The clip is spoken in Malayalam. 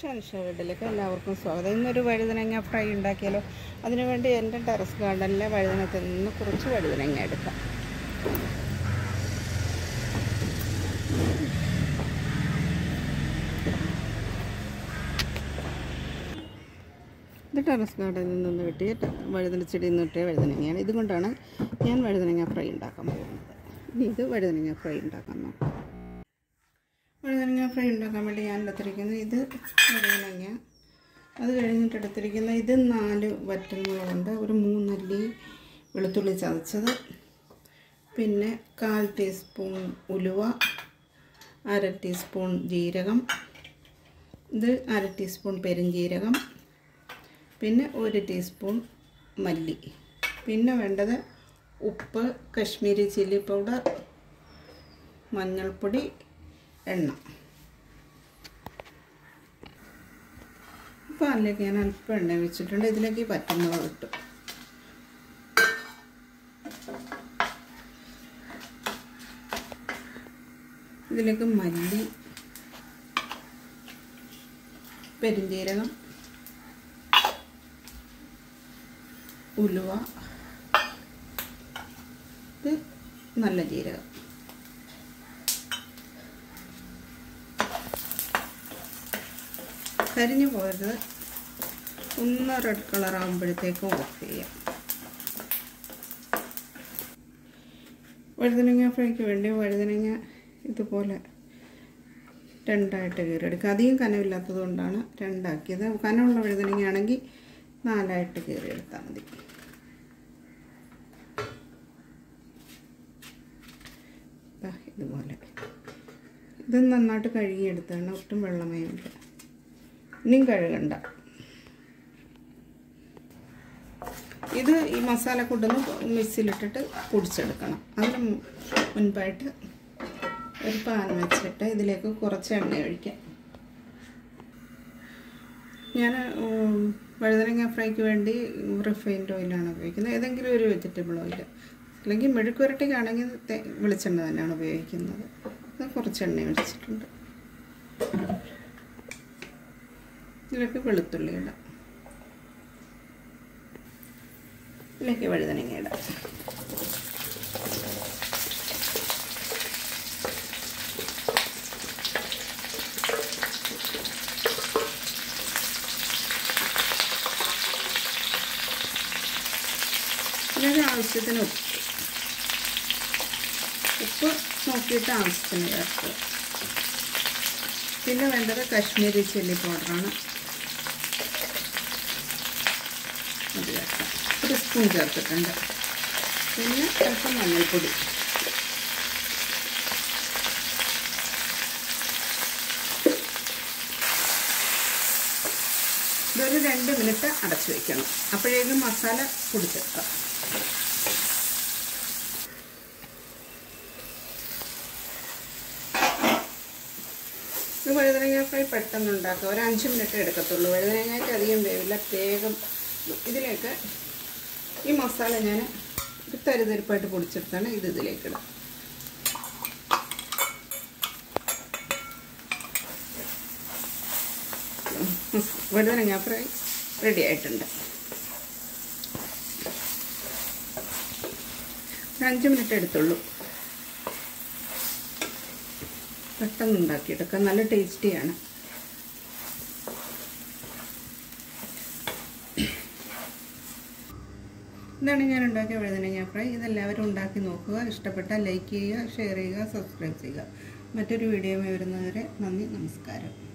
ഷാനിഷ വീട്ടിലേക്ക് എല്ലാവർക്കും സ്വാഗതം. ഇന്നൊരു വഴുതനങ്ങ ഫ്രൈ ഉണ്ടാക്കിയാലോ? അതിനുവേണ്ടി എൻ്റെ ടെറസ് ഗാർഡനിലെ വഴുതനത്തിൽ നിന്ന് കുറച്ച് വഴുതനങ്ങ എടുക്കാം. ഇത് ടെറസ് ഗാർഡനിൽ നിന്ന് കിട്ടിയ വഴുതന ചെടിയിൽ നിന്ന് കിട്ടിയ വഴുതനങ്ങയാണ്. ഇതുകൊണ്ടാണ് ഞാൻ വഴുതനങ്ങ ഫ്രൈ ഉണ്ടാക്കാൻ പോകുന്നത്. ഇനി ഇത് വഴുതനങ്ങ ഫ്രൈ ഉണ്ടാക്കാൻ നോക്കാം. വഴുതനങ്ങ ഫ്രൈ ഉണ്ടാക്കാൻ വേണ്ടി ഞാൻ എടുത്തിരിക്കുന്നത് ഇത് വഴുതനങ്ങ. അത് കഴിഞ്ഞിട്ട് എടുത്തിരിക്കുന്ന ഇത് 4 വറ്റൽമുളകുണ്ട്, ഒരു 3 അല്ലി വെളുത്തുള്ളി ചതച്ചത്, പിന്നെ 1/4 ടീസ്പൂൺ ഉലുവ, 1/2 ടീസ്പൂൺ ജീരകം, ഇത് 1/2 ടീസ്പൂൺ പെരിഞ്ജീരകം, പിന്നെ 1 ടീസ്പൂൺ മല്ലി, പിന്നെ വേണ്ടത് ഉപ്പ്, കാശ്മീരി ചില്ലി പൗഡർ, മഞ്ഞൾപ്പൊടി, എണ്ണ. അപ്പോൾ അതിലേക്ക് ഞാൻ അല്പം എണ്ണ വെച്ചിട്ടുണ്ട്. ഇതിലേക്ക് വറ്റൽമുളക് ഇട്ടു. ഇതിലേക്ക് മല്ലി, പെരിഞ്ജീരകം, ഉലുവ, ഇത് നല്ല ജീരകം, കരിഞ്ഞു പോയത് ഒന്ന് റെഡ് കളർ ആകുമ്പോഴത്തേക്കും ഓഫ് ചെയ്യാം. വഴുതനങ്ങ ഫ്രൈക്ക് വേണ്ടി വഴുതനങ്ങ ഇതുപോലെ രണ്ടായിട്ട് കീറിയെടുക്കുക. അധികം കനവില്ലാത്തത് കൊണ്ടാണ് രണ്ടാക്കിയത്. കനമുള്ള വഴുതനങ്ങ ആണെങ്കിൽ 4ആയിട്ട് കീറിയെടുത്താൽ മതി. ഇതുപോലെ ഇത് നന്നായിട്ട് കഴുകിയെടുത്താണ്, ഒട്ടും വെള്ളമേ ഇല്ല. ഇനിയും കഴുകണ്ട. ഇത് ഈ മസാല കൂട്ടൊന്ന് മിക്സിയിലിട്ടിട്ട് പൊടിച്ചെടുക്കണം. അതിന് മുൻപായിട്ട് ഒരു പാൻ വെച്ചിട്ട് ഇതിലേക്ക് കുറച്ച് എണ്ണ ഒഴിക്കാം. ഞാൻ വഴുതനങ്ങ ഫ്രൈക്ക് വേണ്ടി റിഫൈൻഡ് ഓയിലാണ് ഉപയോഗിക്കുന്നത്, ഏതെങ്കിലും ഒരു വെജിറ്റബിൾ ഓയിൽ, അല്ലെങ്കിൽ മെഴുക്കുരട്ടിക്കാണെങ്കിൽ വെളിച്ചെണ്ണ തന്നെയാണ് ഉപയോഗിക്കുന്നത്. അത് കുറച്ച് എണ്ണ ഒഴിച്ചിട്ടുണ്ട്. ഇതിലേക്ക് വെളുത്തുള്ളി ഇടാം, ഇതിലേക്ക് വഴുതനങ്ങ ഇടാം. ഇതിനൊരു ആവശ്യത്തിന് ഉപ്പ് നോക്കിയിട്ട് ആവശ്യത്തിന് ചേർക്കുക. പിന്നെ വേണ്ടത് കാശ്മീരി ചില്ലി പൗഡറാണ്, അത് ചേർക്കാം. 1 സ്പൂൺ ചേർത്തിട്ടുണ്ട്. പിന്നെ അല്പം മഞ്ഞൾപ്പൊടി, ഇതൊരു 2 മിനിറ്റ് അടച്ചു വയ്ക്കണം. അപ്പോഴേക്കും മസാല പൊടിച്ചെടുക്കാം. ഇത് വഴുതനങ്ങ ഫ്രൈ പെട്ടെന്നുണ്ടാക്കുക. ഒരു 5 മിനിറ്റ് എടുക്കത്തുള്ളൂ. വഴുതനങ്ങയ്ക്ക് അധികം വേവില്ല, വേഗം. ഇതിലേക്ക് ഈ മസാല ഞാൻ തരിതരിപ്പായിട്ട് പൊടിച്ചെടുത്താണ്. ഇതിലേക്ക് ഇടാം. വഴുതനങ്ങ ഫ്രൈ റെഡി ആയിട്ടുണ്ട്. 5 മിനിറ്റ് എടുത്തുള്ളൂ. പെട്ടെന്ന് ഉണ്ടാക്കിയെടുക്കാം. നല്ല ടേസ്റ്റിയാണ്. ഇതാണ് ഞാൻ ഉണ്ടാക്കിയ വഴുതനങ്ങ ഫ്രൈ. ഇതെല്ലാവരും ഉണ്ടാക്കി നോക്കുക. ഇഷ്ടപ്പെട്ടാൽ ലൈക്ക് ചെയ്യുക, ഷെയർ ചെയ്യുക, സബ്സ്ക്രൈബ് ചെയ്യുക. മറ്റൊരു വീഡിയോയുമായി വരുന്നതുവരെ നന്ദി, നമസ്കാരം.